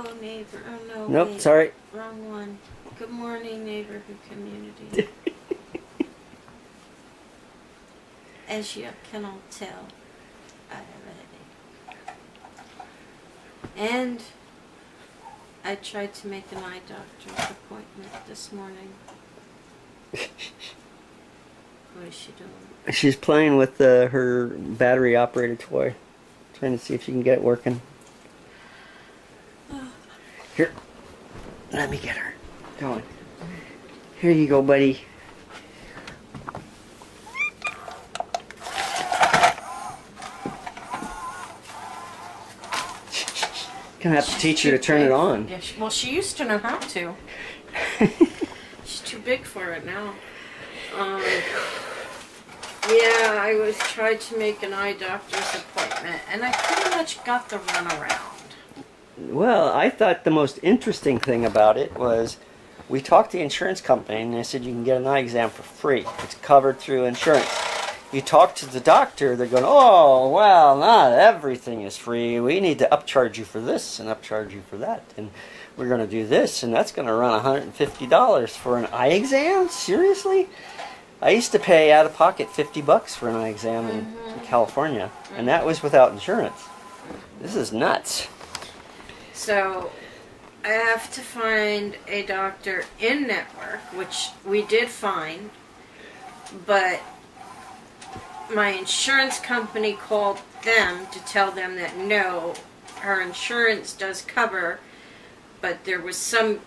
Hello, neighbor. Oh, no. Nope, wait. Sorry. Wrong one. Good morning, neighborhood community. As you can all tell, I have a headache. And I tried to make an eye doctor's appointment this morning. What is she doing? She's playing with her battery-operated toy. Trying to see if she can get it working. Here, let me get her going. Here you go, buddy. Gonna have to teach her to turn it on. Yeah, well, she used to know how to. She's too big for it now. Yeah, I was trying to make an eye doctor's appointment, and I pretty much got the runaround. Well, I thought the most interesting thing about it was we talked to the insurance company and they said you can get an eye exam for free. It's covered through insurance. You talk to the doctor, they're going, oh, well, not everything is free. We need to upcharge you for this and upcharge you for that. And we're going to do this and that's going to run $150 for an eye exam? Seriously? I used to pay out of pocket $50 for an eye exam in California, and that was without insurance. This is nuts. So, I have to find a doctor in-network, which we did find, but my insurance company called them to tell them that no, her insurance does cover, but there was some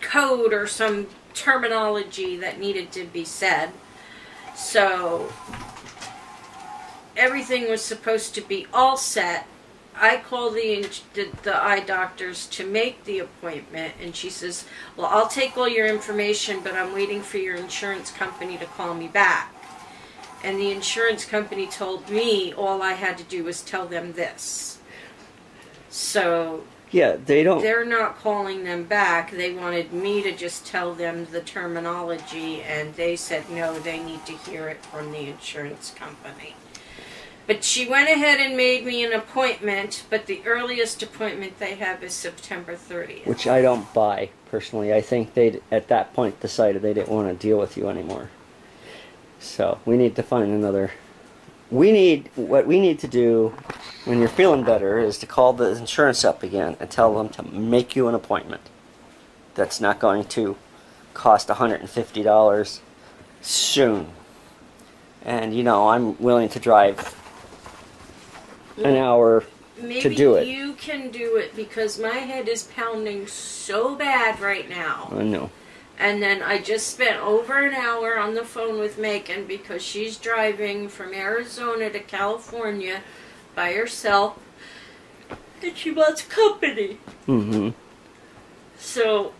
code or some terminology that needed to be said. So, everything was supposed to be all set. I called the eye doctors to make the appointment, and she says, well, I'll take all your information, but I'm waiting for your insurance company to call me back. And the insurance company told me all I had to do was tell them this. So yeah, they're not calling them back. They wanted me to just tell them the terminology, and they said no, they need to hear it from the insurance company. But she went ahead and made me an appointment, but the earliest appointment they have is September 30th. Which I don't buy, personally. I think they, at that point, decided they didn't want to deal with you anymore. So, we need to find another... what we need to do when you're feeling better is to call the insurance up again and tell them to make you an appointment. That's not going to cost $150 soon. And, you know, I'm willing to drive an hour to do it. Maybe you can do it because my head is pounding so bad right now. I know. And then I just spent over an hour on the phone with Megan because she's driving from Arizona to California by herself. And she wants company. Mm-hmm. So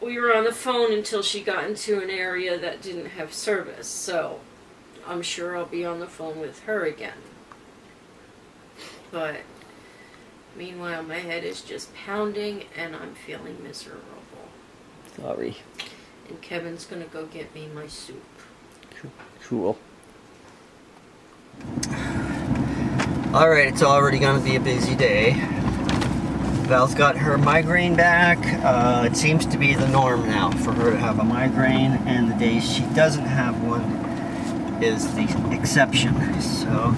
we were on the phone until she got into an area that didn't have service. So I'm sure I'll be on the phone with her again. But meanwhile, my head is just pounding and I'm feeling miserable. Sorry. And Kevin's going to go get me my soup. Cool. Alright, it's already going to be a busy day. Val's got her migraine back. It seems to be the norm now for her to have a migraine, and the days she doesn't have one is the exception. So,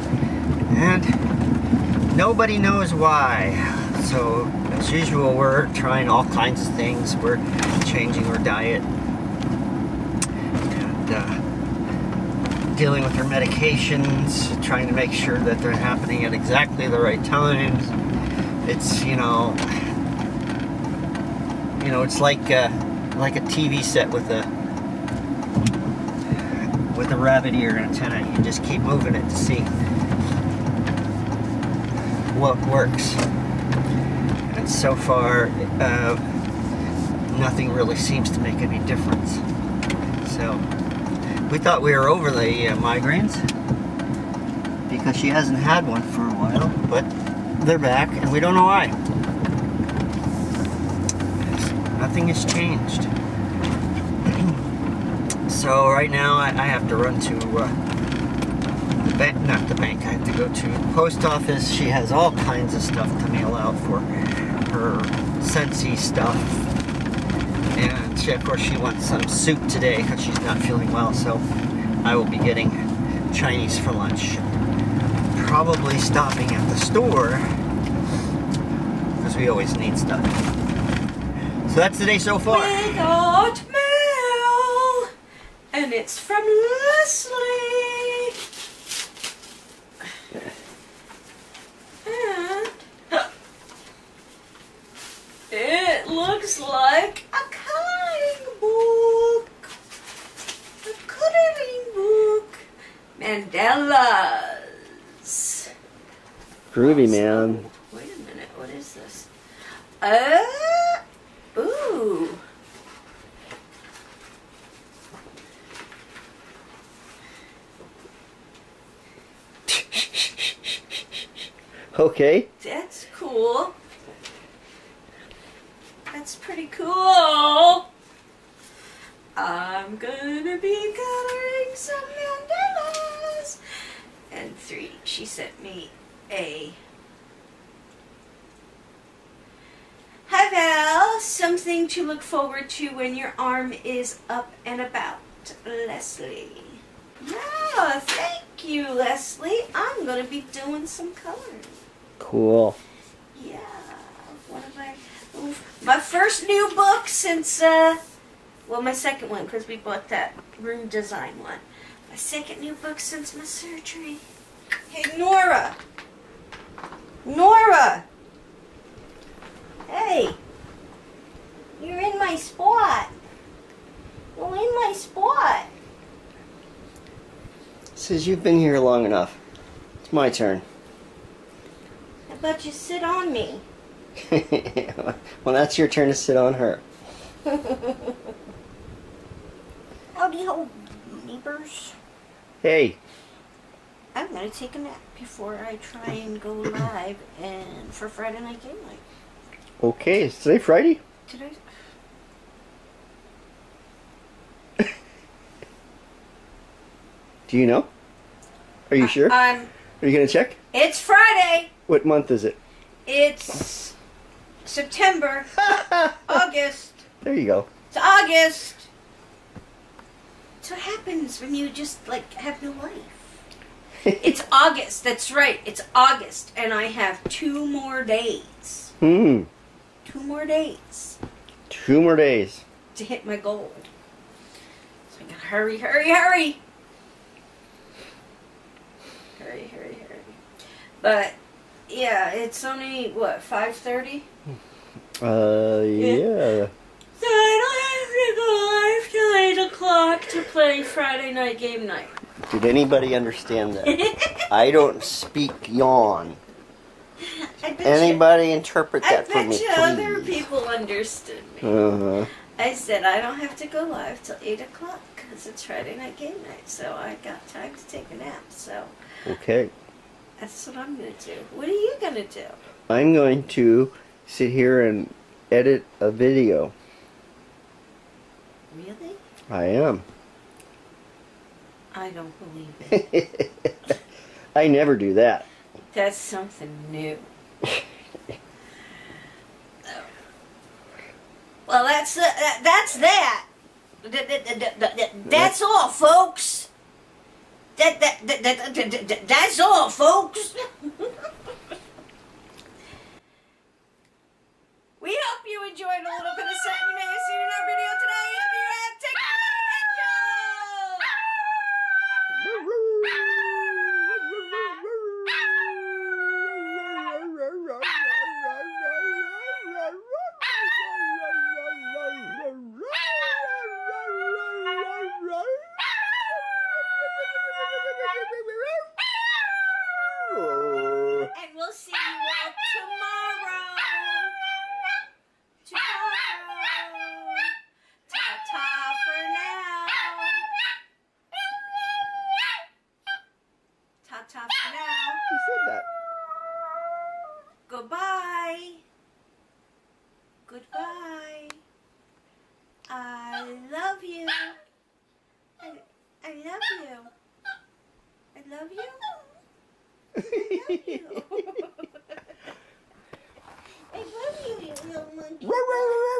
and nobody knows why. So, as usual, we're trying all kinds of things. We're changing her diet and dealing with her medications, trying to make sure that they're happening at exactly the right times. It's, you know, it's like a TV set with a rabbit ear antenna. You just keep moving it to see what works. And so far, nothing really seems to make any difference. So, we thought we were over the migraines because she hasn't had one for a while, but they're back and we don't know why. Nothing has changed. So right now I have to run to not the bank, I have to go to the post office. She has all kinds of stuff to mail out for her Scentsy stuff. And she, of course, she wants some soup today because she's not feeling well, so I will be getting Chinese for lunch. Probably stopping at the store because we always need stuff. So that's the day so far. We got mail, and it's from Leslie. And it looks like a coloring book, a coloring book, Mandela's. Groovy, man. Wait a minute, what is this? Ooh. Okay. That's cool. That's pretty cool. I'm gonna be coloring some mandalas. And three, she sent me a... Hi Val, something to look forward to when your arm is up and about, Leslie. Yeah, thank you, Leslie. I'm gonna be doing some coloring. Cool. Yeah, one of my first new book since well, my second one because we bought that room design one. My second new book since my surgery. Hey, Nora. Nora. Hey, you're in my spot. You're in my spot. Says you've been here long enough. It's my turn. How about you sit on me? Well, that's your turn to sit on her. Howdy ho, neighbors. Hey. I'm going to take a nap before I try and go live and for Friday Night Game Night. Okay, is today Friday? Today. Do you know? Are you sure? Are you gonna check? It's Friday. What month is it? It's September. August. There you go. It's August. That's what happens when you just like have no life. It's August. That's right. It's August, and I have 2 more days. Hmm. 2 more days. 2 more days. To hit my goal. So I gotta hurry, hurry, hurry. Hurry, hurry, hurry. But, yeah, it's only, what, 5:30? Yeah. So I don't have to go live till 8 o'clock to play Friday Night Game Night. Did anybody understand that? I don't speak yawn. Anybody interpret that for me, please? I bet you other people understood me. Uh-huh. I said I don't have to go live till 8 o'clock because it's Friday Night Game Night, so I got time to take a nap, so... Okay. That's what I'm going to do. What are you going to do? I'm going to sit here and edit a video. Really? I am. I don't believe it. I never do that. That's something new. Well, that's that. That's all, folks. That's all, folks. We hope you enjoyed a little bit of something you may have seen in our video today. If you have, take care. Goodbye. I love you. I love you. I love love you. I love you, you little monkey.